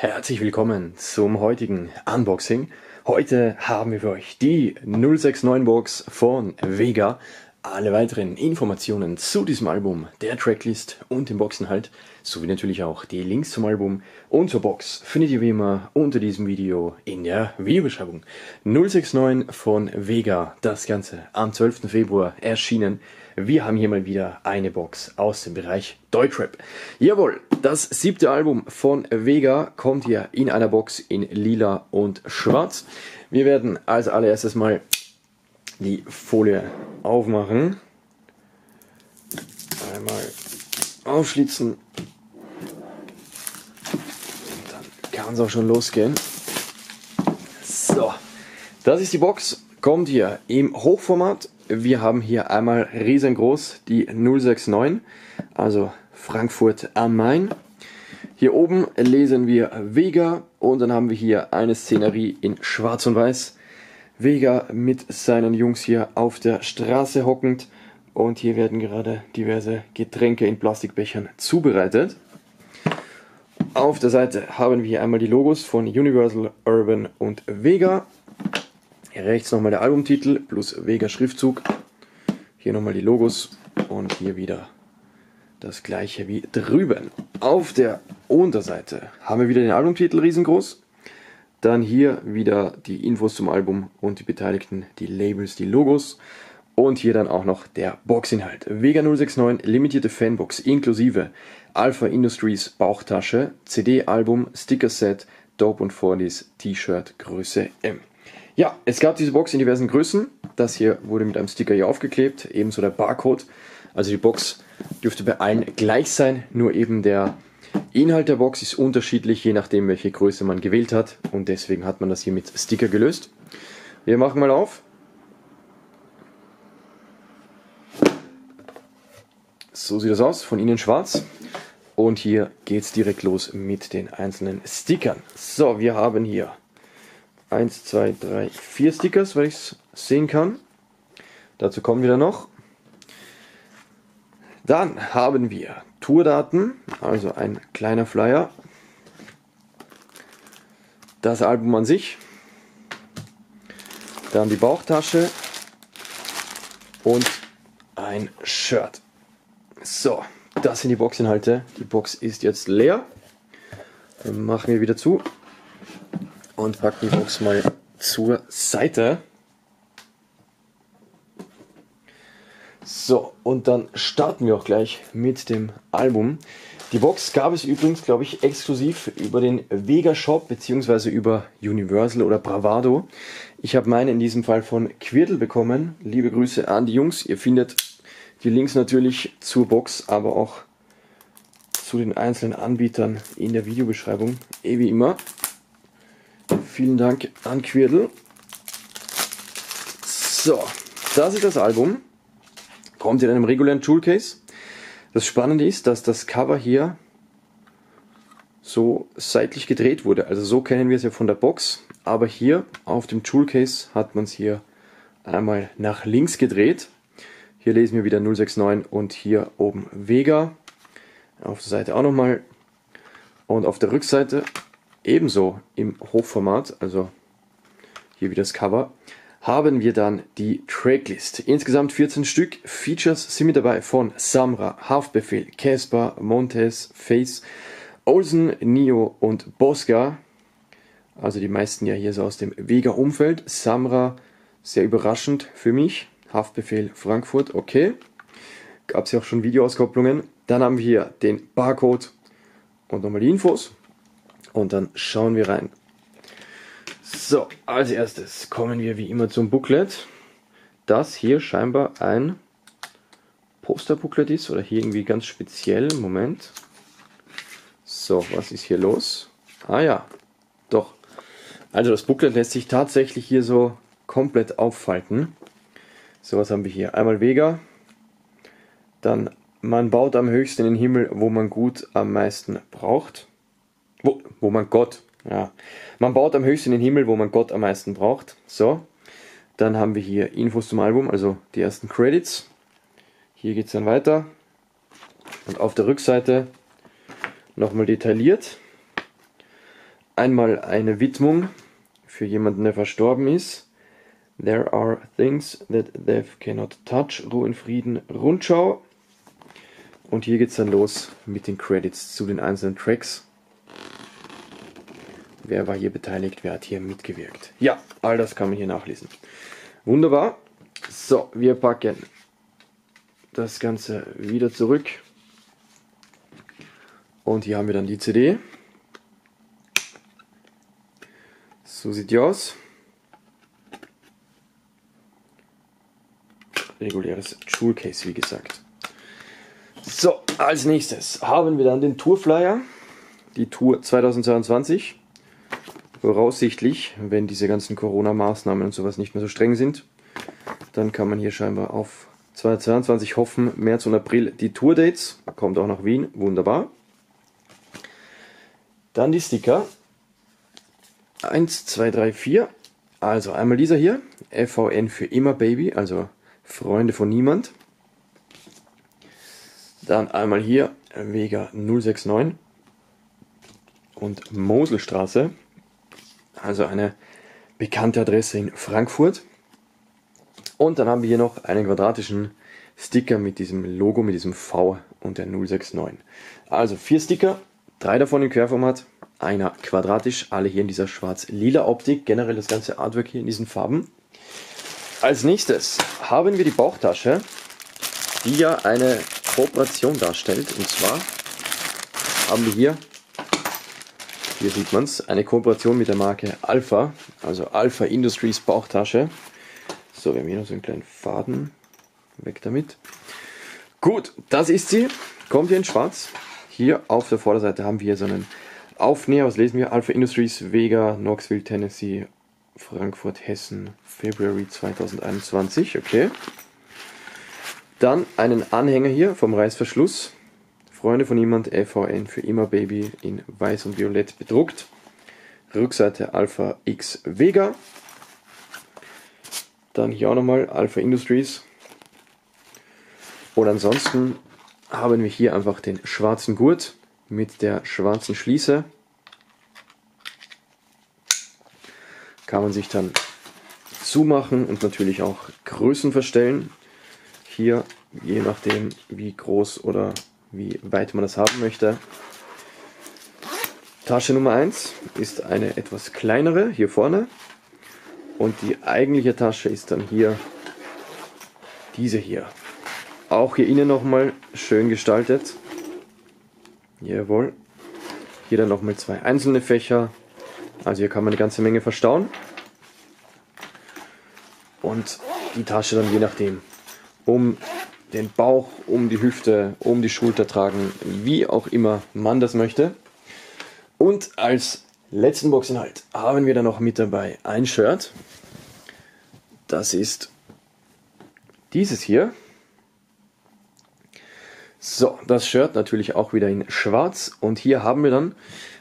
Herzlich willkommen zum heutigen Unboxing. Heute haben wir für euch die 069 Box von Vega. Alle weiteren Informationen zu diesem Album, der Tracklist und dem Boxinhalt, sowie natürlich auch die Links zum Album und zur Box findet ihr wie immer unter diesem Video in der Videobeschreibung. 069 von Vega, das Ganze am 12. Februar erschienen. Wir haben hier mal wieder eine Box aus dem Bereich Deutschrap. Jawohl, das 7. Album von Vega kommt hier in einer Box in lila und schwarz. Wir werden als allererstes mal die Folie aufmachen, einmal aufschlitzen und dann kann es auch schon losgehen. So, das ist die Box, kommt hier im Hochformat. Wir haben hier einmal riesengroß die 069, also Frankfurt am Main. Hier oben lesen wir Vega und dann haben wir hier eine Szenerie in schwarz und weiß. Vega mit seinen Jungs hier auf der Straße hockend und hier werden gerade diverse Getränke in Plastikbechern zubereitet. Auf der Seite haben wir hier einmal die Logos von Universal, Urban und Vega. Hier rechts nochmal der Albumtitel plus Vega Schriftzug. Hier nochmal die Logos und hier wieder das gleiche wie drüben. Auf der Unterseite haben wir wieder den Albumtitel riesengroß. Dann hier wieder die Infos zum Album und die Beteiligten, die Labels, die Logos. Und hier dann auch noch der Boxinhalt. Vega 069, limitierte Fanbox inklusive Alpha Industries Bauchtasche, CD, Album, Sticker-Set, Dope und 40s, T-Shirt, Größe M. Ja, es gab diese Box in diversen Größen. Das hier wurde mit einem Sticker hier aufgeklebt, ebenso der Barcode. Also die Box dürfte bei allen gleich sein, nur eben der Inhalt der Box ist unterschiedlich, je nachdem welche Größe man gewählt hat und deswegen hat man das hier mit Sticker gelöst. Wir machen mal auf. So sieht das aus, von innen schwarz und hier geht es direkt los mit den einzelnen Stickern. So, wir haben hier 1, 2, 3, 4 Stickers, weil ich es sehen kann. Dazu kommen wir dann noch. Dann haben wir Tourdaten, also ein kleiner Flyer, das Album an sich, dann die Bauchtasche und ein Shirt. So, das sind die Boxinhalte. Die Box ist jetzt leer. Dann machen wir wieder zu und packen die Box mal zur Seite. So, und dann starten wir auch gleich mit dem Album. Die Box gab es übrigens, glaube ich, exklusiv über den Vega Shop bzw. über Universal oder Bravado. Ich habe meine in diesem Fall von Quirtl bekommen. Liebe Grüße an die Jungs. Ihr findet die Links natürlich zur Box, aber auch zu den einzelnen Anbietern in der Videobeschreibung. Wie immer. Vielen Dank an Quirtl. So, das ist das Album. Kommt in einem regulären Toolcase. Das Spannende ist, dass das Cover hier so seitlich gedreht wurde. Also so kennen wir es ja von der Box. Aber hier auf dem Toolcase hat man es hier einmal nach links gedreht. Hier lesen wir wieder 069 und hier oben Vega. Auf der Seite auch nochmal. Und auf der Rückseite ebenso im Hochformat, also hier wieder das Cover, haben wir dann die Tracklist. Insgesamt 14 Stück. Features sind mit dabei von Samra, Haftbefehl, Casper, Montes, Face, Olsen, Nio und Bosca. Also die meisten ja hier so aus dem Vega-Umfeld. Samra, sehr überraschend für mich. Haftbefehl Frankfurt, okay. Gab es ja auch schon Videoauskopplungen. Dann haben wir hier den Barcode und nochmal die Infos. Und dann schauen wir rein. So, als erstes kommen wir wie immer zum Booklet, das hier scheinbar ein Posterbooklet ist oder hier irgendwie ganz speziell. Moment. So, was ist hier los? Ah ja, doch. Also das Booklet lässt sich tatsächlich hier so komplett auffalten. So, was haben wir hier? Einmal Vega, dann man baut am höchsten den Himmel, wo man gut am meisten braucht. Wo man Gott... Ja, man baut am höchsten den Himmel, wo man Gott am meisten braucht. So, dann haben wir hier Infos zum Album, also die ersten Credits. Hier geht es dann weiter. Und auf der Rückseite nochmal detailliert. Einmal eine Widmung für jemanden, der verstorben ist. There are things that death cannot touch. Ruhe in Frieden, Rundschau. Und hier geht's dann los mit den Credits zu den einzelnen Tracks. Wer war hier beteiligt, wer hat hier mitgewirkt? Ja, all das kann man hier nachlesen. Wunderbar. So, wir packen das Ganze wieder zurück. Und hier haben wir dann die CD. So sieht die aus. Reguläres Jewelcase, wie gesagt. So, als nächstes haben wir dann den Tourflyer. Die Tour 2022. Voraussichtlich, wenn diese ganzen Corona-Maßnahmen und sowas nicht mehr so streng sind, dann kann man hier scheinbar auf 2022 hoffen. März und April die Tourdates, kommt auch nach Wien, wunderbar. Dann die Sticker, 1, 2, 3, 4, also einmal dieser hier, FVN für immer Baby, also Freunde von Niemand. Dann einmal hier, Vega 069 und Moselstraße. Also eine bekannte Adresse in Frankfurt. Und dann haben wir hier noch einen quadratischen Sticker mit diesem Logo, mit diesem V und der 069. Also 4 Sticker, 3 davon im Querformat, einer quadratisch, alle hier in dieser schwarz-lila Optik. Generell das ganze Artwork hier in diesen Farben. Als nächstes haben wir die Bauchtasche, die ja eine Kooperation darstellt. Und zwar haben wir hier sieht man es, eine Kooperation mit der Marke Alpha, also Alpha Industries Bauchtasche. So, wir haben hier noch so einen kleinen Faden, weg damit. Gut, das ist sie, kommt hier in schwarz. Hier auf der Vorderseite haben wir so einen Aufnäher, was lesen wir? Alpha Industries, Vega, Knoxville, Tennessee, Frankfurt, Hessen, February 2021, okay. Dann einen Anhänger hier vom Reißverschluss. Freunde von Niemand, FVN für immer Baby in weiß und violett bedruckt. Rückseite Alpha X Vega. Dann hier auch nochmal Alpha Industries. Und ansonsten haben wir hier einfach den schwarzen Gurt mit der schwarzen Schließe. Kann man sich dann zumachen und natürlich auch Größen verstellen. Hier je nachdem wie groß oder wie weit man das haben möchte. Tasche Nummer 1 ist eine etwas kleinere hier vorne und die eigentliche Tasche ist dann hier diese hier. Auch hier innen nochmal schön gestaltet. Jawohl. Hier dann nochmal 2 einzelne Fächer. Also hier kann man eine ganze Menge verstauen. Und die Tasche dann je nachdem um den Bauch, um die Hüfte, um die Schulter tragen, wie auch immer man das möchte. Und als letzten Boxinhalt haben wir dann noch mit dabei ein Shirt. Das ist dieses hier. So, das Shirt natürlich auch wieder in schwarz. Und hier haben wir dann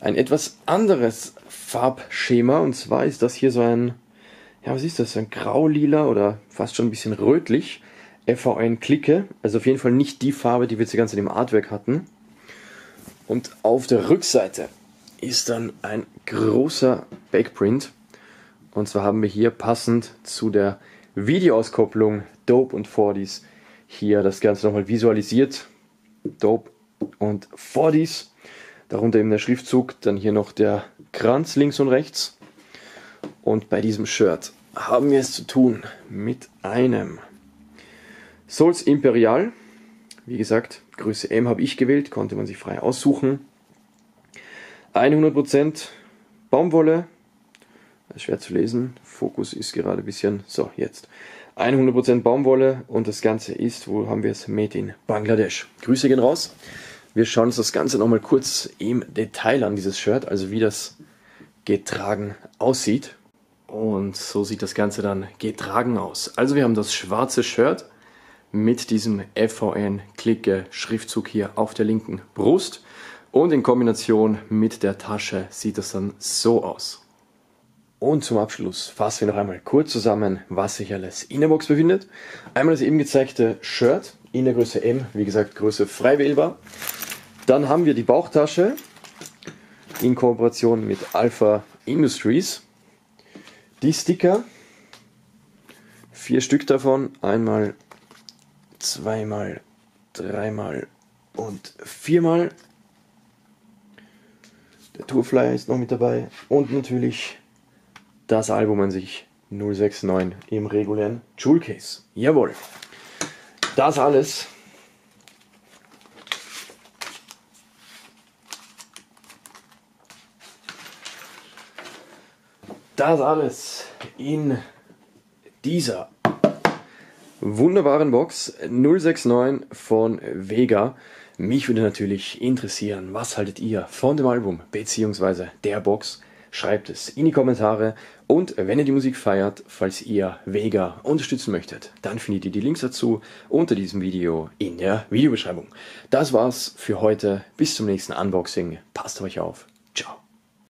ein etwas anderes Farbschema. Und zwar ist das hier so ein, ja, was ist das? So ein grau-lila oder fast schon ein bisschen rötlich. FVN Clique, also auf jeden Fall nicht die Farbe, die wir jetzt die ganze Zeit im Artwork hatten. Und auf der Rückseite ist dann ein großer Backprint. Und zwar haben wir hier passend zu der Videoauskopplung Dope und 40s hier das Ganze nochmal visualisiert. Dope und 40s. Darunter eben der Schriftzug, dann hier noch der Kranz links und rechts. Und bei diesem Shirt haben wir es zu tun mit einem Souls Imperial, wie gesagt, Größe M habe ich gewählt, konnte man sich frei aussuchen. 100% Baumwolle, das ist schwer zu lesen, Fokus ist gerade ein bisschen, so jetzt. 100% Baumwolle und das Ganze ist, wo haben wir es, Made in Bangladesch. Grüße gehen raus. Wir schauen uns das Ganze nochmal kurz im Detail an, dieses Shirt, also wie das getragen aussieht. Und so sieht das Ganze dann getragen aus. Also wir haben das schwarze Shirt mit diesem FVN-Clique-Schriftzug hier auf der linken Brust. Und in Kombination mit der Tasche sieht das dann so aus. Und zum Abschluss fassen wir noch einmal kurz zusammen, was sich alles in der Box befindet. Einmal das eben gezeigte Shirt in der Größe M, wie gesagt Größe frei wählbar. Dann haben wir die Bauchtasche, in Kooperation mit Alpha Industries. Die Sticker, 4 Stück davon, einmal, zweimal, dreimal und viermal. Der Tourflyer ist noch mit dabei und natürlich das Album an sich, 069 im regulären Jewel Case. Jawohl, das alles in dieser wunderbaren Box 069 von Vega. Mich würde natürlich interessieren, was haltet ihr von dem Album bzw. der Box? Schreibt es in die Kommentare. Und wenn ihr die Musik feiert, falls ihr Vega unterstützen möchtet, dann findet ihr die Links dazu unter diesem Video in der Videobeschreibung. Das war's für heute. Bis zum nächsten Unboxing. Passt auf euch auf. Ciao.